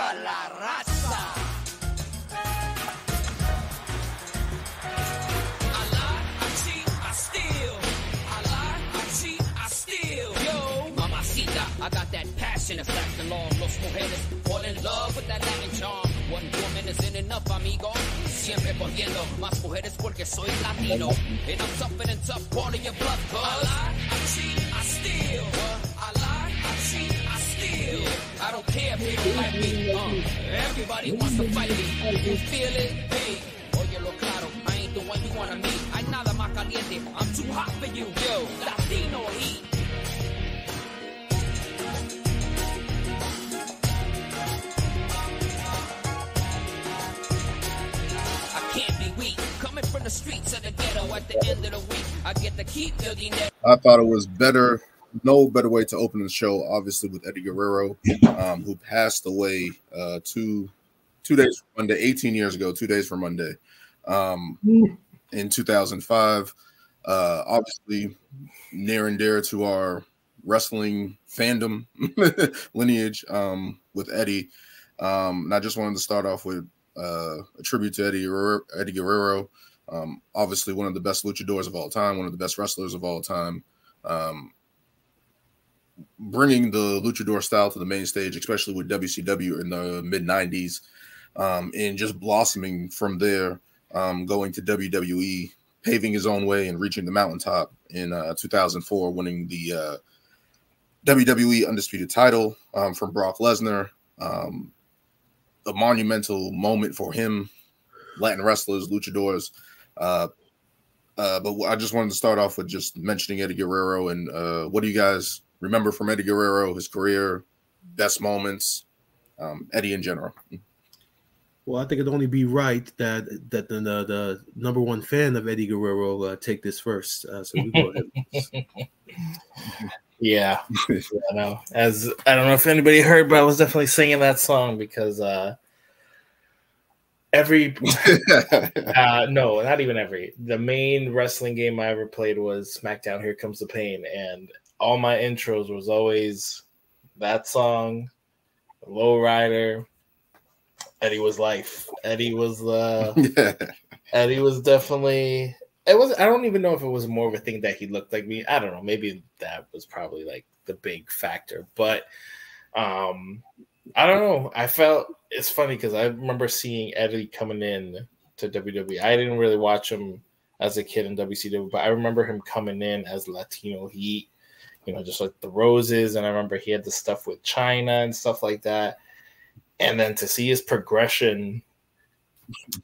¡Viva la raza! I got that passion that's lasting long. Los mujeres fall in love with that Latin charm. One woman isn't enough, amigo. Siempre cogiendo más mujeres porque soy Latino. And I'm tougher than tough, part of your blood, cuz I lie, I cheat, I steal. I lie, I cheat, I steal. I don't care if people like me. Everybody wants to fight me. You feel it? Hey, oye lo claro, I ain't the one you wanna meet. Hay nada más caliente, I'm too hot for you. Yo, Latino heat. From the streets of the ghetto at the end of the week, I get to keep the dinero. I thought it was better, no better way to open the show, obviously, with Eddie Guerrero, who passed away two days from Monday, 18 years ago, 2 days from Monday, in 2005. Obviously, near and dear to our wrestling fandom lineage with Eddie. And I just wanted to start off with a tribute to Eddie Guerrero. Obviously one of the best luchadors of all time, one of the best wrestlers of all time, bringing the luchador style to the main stage, especially with WCW in the mid-90s, and just blossoming from there, going to WWE, paving his own way and reaching the mountaintop in 2004, winning the WWE Undisputed title from Brock Lesnar. A monumental moment for him, Latin wrestlers, luchadors. But I just wanted to start off with just mentioning Eddie Guerrero. And what do you guys remember from Eddie Guerrero, his career, best moments, Eddie in general? Well, I think it'd only be right that the number one fan of Eddie Guerrero take this first. So you go ahead. Yeah, I know. As I don't know if anybody heard, but I was definitely singing that song because no, not even every. The main wrestling game I ever played was SmackDown Here Comes the Pain, and all my intros was always that song, Lowrider. Eddie was life. Eddie was the. Eddie was definitely. It was. I don't even know if it was more of a thing that he looked like me. I don't know. Maybe that was probably like the big factor. But I don't know. I felt it's funny because I remember seeing Eddie coming in to WWE. I didn't really watch him as a kid in WCW, but I remember him coming in as Latino heat, you know, just like the roses. And I remember he had the stuff with China and stuff like that. And then to see his progression.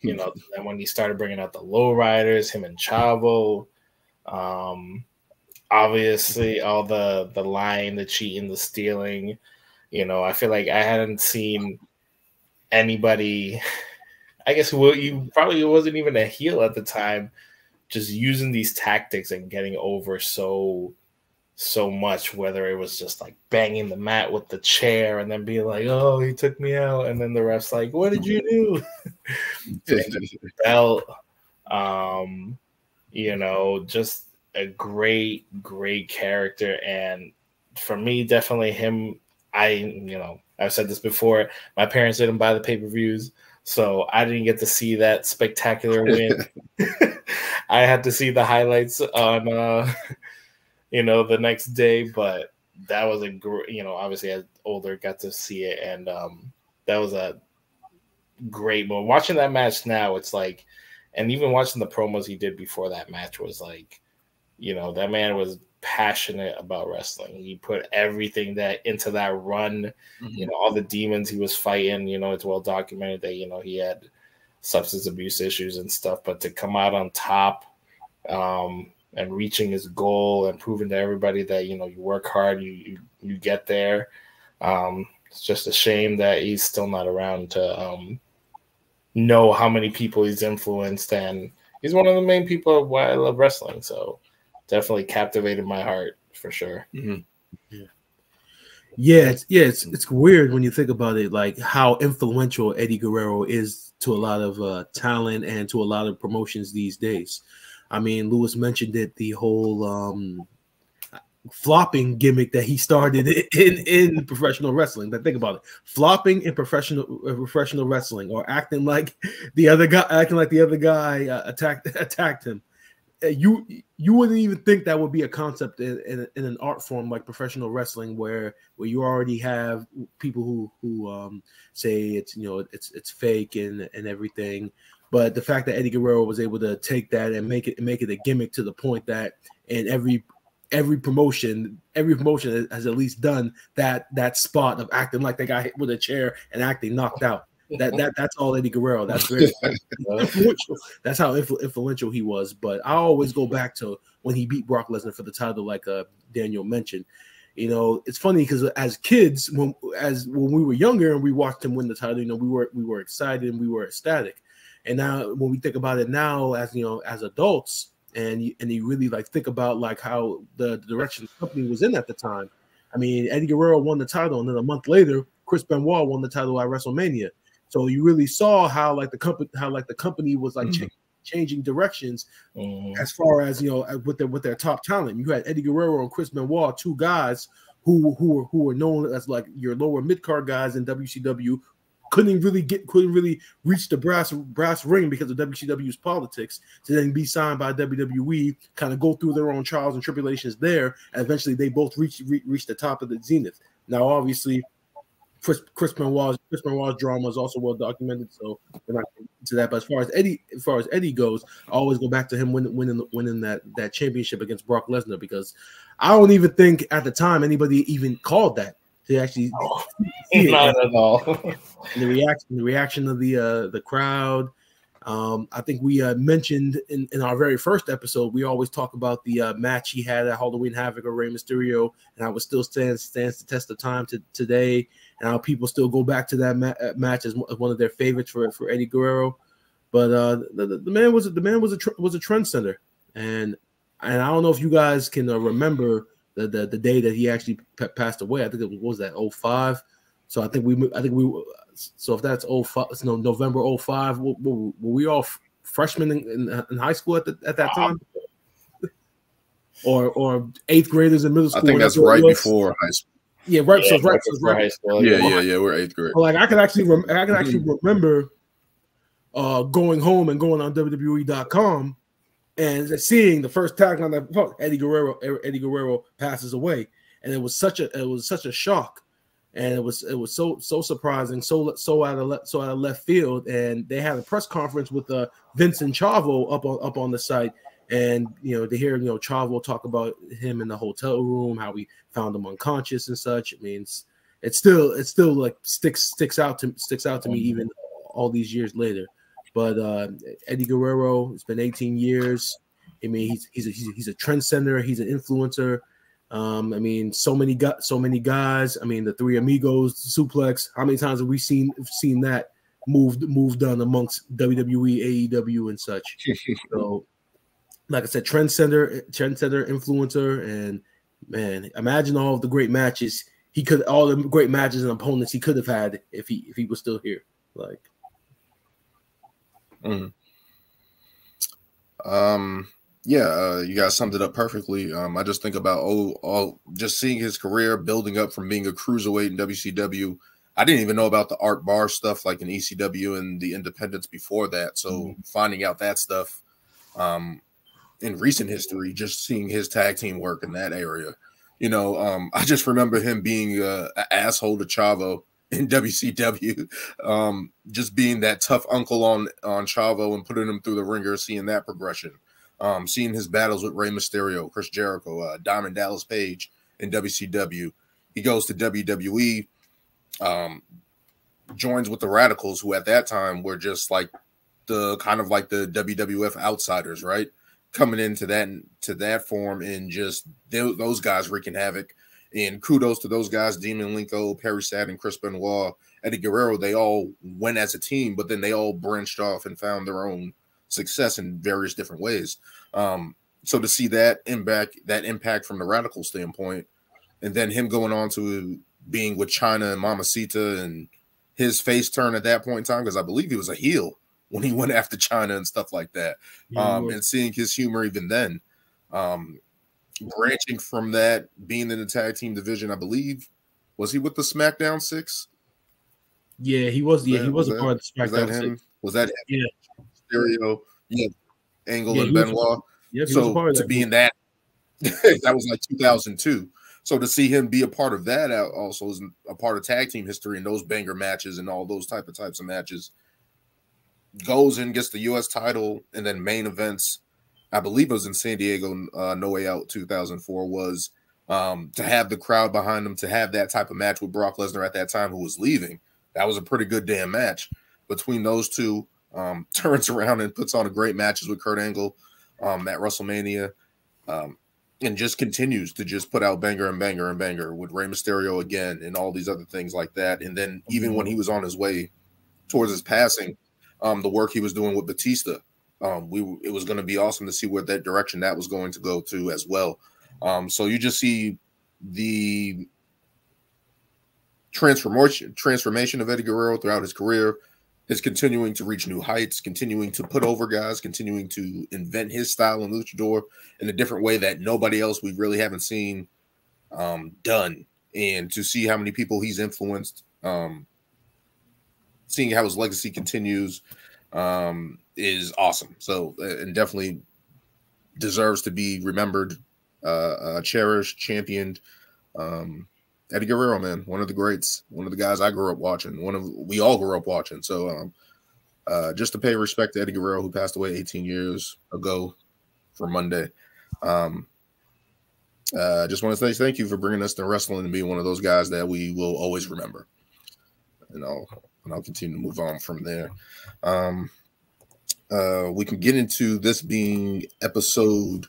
You know, and when he started bringing out the lowriders, him and Chavo, obviously all the lying, the cheating, the stealing. You know, I feel like I hadn't seen anybody. I guess you probably wasn't even a heel at the time, just using these tactics and getting over so much. Whether it was just like banging the mat with the chair and then being like, "Oh, he took me out," and then the ref's like, "What did you do?" Belt, you know, just a great character. And for me, definitely him. You know, I've said this before. My parents didn't buy the pay-per-views, so I didn't get to see that spectacular win. I had to see the highlights on, you know, the next day. But that was a great, you know, obviously as older, got to see it, and that was a great moment. Watching that match now, it's like, and even watching the promos he did before that match was like, you know, that man was passionate about wrestling. He put everything that into that run, you know, all the demons he was fighting. You know, it's well documented that, you know, he had substance abuse issues and stuff, but to come out on top and reaching his goal and proving to everybody that, you know, you work hard, you get there. It's just a shame that he's still not around to know how many people he's influenced, and he's one of the main people of why I love wrestling. So definitely captivated my heart for sure. It's weird when you think about it, like how influential Eddie Guerrero is to a lot of talent and to a lot of promotions these days. I mean, Lewis mentioned it, the whole flopping gimmick that he started in professional wrestling. But think about it, flopping in professional wrestling, or acting like the other guy attacked him. You wouldn't even think that would be a concept in an art form like professional wrestling, where you already have people who say it's, you know, it's fake and everything. But the fact that Eddie Guerrero was able to take that and make it a gimmick, to the point that in every promotion has at least done that spot of acting like they got hit with a chair and acting knocked out. That's all Eddie Guerrero. That's very influential. That's how influential he was. But I always go back to when he beat Brock Lesnar for the title, like Daniel mentioned. You know, it's funny because as kids, when we were younger and we watched him win the title, you know, we were excited and we were ecstatic. And now when we think about it now, as you know, as adults, and you really like think about like how the direction the company was in at the time. I mean, Eddie Guerrero won the title, and then a month later, Chris Benoit won the title at WrestleMania. So you really saw how like the company was like changing directions as far as, you know, with their top talent. You had Eddie Guerrero and Chris Benoit, two guys who were known as like your lower mid card guys in WCW, couldn't really reach the brass ring because of WCW's politics, to then be signed by WWE, kind of go through their own trials and tribulations there, and eventually they both reached the top of the zenith. Now obviously, Chris Benoit's drama is also well documented, so we're not into that. But as far as Eddie goes, I always go back to him winning that championship against Brock Lesnar, because I don't even think at the time anybody even called that. They actually not at all. And the reaction of the crowd. I think we mentioned in our very first episode, we always talk about the match he had at Halloween Havoc or Rey Mysterio, and I would still stands the test of time to today, and how people still go back to that match as one of their favorites for Eddie Guerrero. But the man was a trendsetter, and I don't know if you guys can remember the day that he actually passed away. I think it was that 05. So I think we. So if that's 05, it's November 05. Were we all freshmen in high school at that time, or eighth graders in middle school? I think that's right before high school. Yeah, right. Yeah, so right. High school. Yeah. We're eighth grade. Like I can actually remember going home and going on WWE.com and seeing the first tag on that, oh, Eddie Guerrero passes away, and it was such a shock. And it was so surprising, so out of left field. And they had a press conference with Vince and Chavo up on the site, and you know, to hear, you know, Chavo talk about him in the hotel room, how he found him unconscious and such. I mean, it still like sticks out to me even all these years later. But Eddie Guerrero, it's been 18 years. I mean, he's a trendsetter. He's an influencer. I mean, so many guys. I mean, the Three Amigos, the suplex. How many times have we seen that move done amongst WWE, AEW, and such? So, like I said, trendsetter, influencer, and man, imagine all of the great matches and opponents he could have had if he was still here. Like, Yeah, you guys summed it up perfectly. I just think about just seeing his career building up from being a cruiserweight in WCW. I didn't even know about the art bar stuff like in ECW and the independents before that. So finding out that stuff in recent history, just seeing his tag team work in that area. You know, I just remember him being an asshole to Chavo in WCW, just being that tough uncle on Chavo and putting him through the ringer, seeing that progression. Seeing his battles with Rey Mysterio, Chris Jericho, Diamond Dallas Page in WCW. He goes to WWE, joins with the Radicals, who at that time were just like the WWF outsiders, right? Coming into that form, and just those guys wreaking havoc. And kudos to those guys, Demon Linko, Perry Saturn, Chris Benoit, Eddie Guerrero. They all went as a team, but then they all branched off and found their own success in various different ways. So to see that impact from the Radical standpoint, and then him going on to being with Chyna and Mamacita, and his face turn at that point in time, because I believe he was a heel when he went after Chyna and stuff like that. And seeing his humor even then, branching from that, being in the tag team division, I believe. Was he with the SmackDown Six? Yeah, he was. Yeah, he was a part of the SmackDown Six. Was that him? Yeah. Mysterio, yeah, Angle, and Benoit. Yeah, so to be in that, that was like 2002. So to see him be a part of that also is a part of tag team history and those banger matches and all those types of matches. Goes in, gets the U.S. title, and then main events. I believe it was in San Diego, No Way Out 2004 was to have the crowd behind him, to have that type of match with Brock Lesnar at that time, who was leaving. That was a pretty good damn match between those two. Turns around and puts on a great matches with Kurt Angle at WrestleMania. And just continues to just put out banger and banger and banger with Rey Mysterio again and all these other things like that. And then even when he was on his way towards his passing, the work he was doing with Batista, it was going to be awesome to see where that direction that was going to go to as well. So you just see the transformation of Eddie Guerrero throughout his career is continuing to reach new heights, continuing to put over guys, continuing to invent his style in Luchador in a different way that nobody else we really haven't seen done. And to see how many people he's influenced, seeing how his legacy continues is awesome. So, and definitely deserves to be remembered, cherished, championed. Eddie Guerrero, man, one of the greats, one of the guys I grew up watching, we all grew up watching. So just to pay respect to Eddie Guerrero, who passed away 18 years ago for Monday. Just want to say thank you for bringing us to wrestling and being one of those guys that we will always remember. And I'll continue to move on from there. We can get into this being episode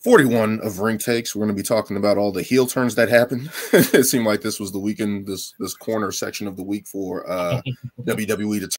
41 of Ring Takes. We're going to be talking about all the heel turns that happened. It seemed like this was the weekend, this corner section of the week for WWE to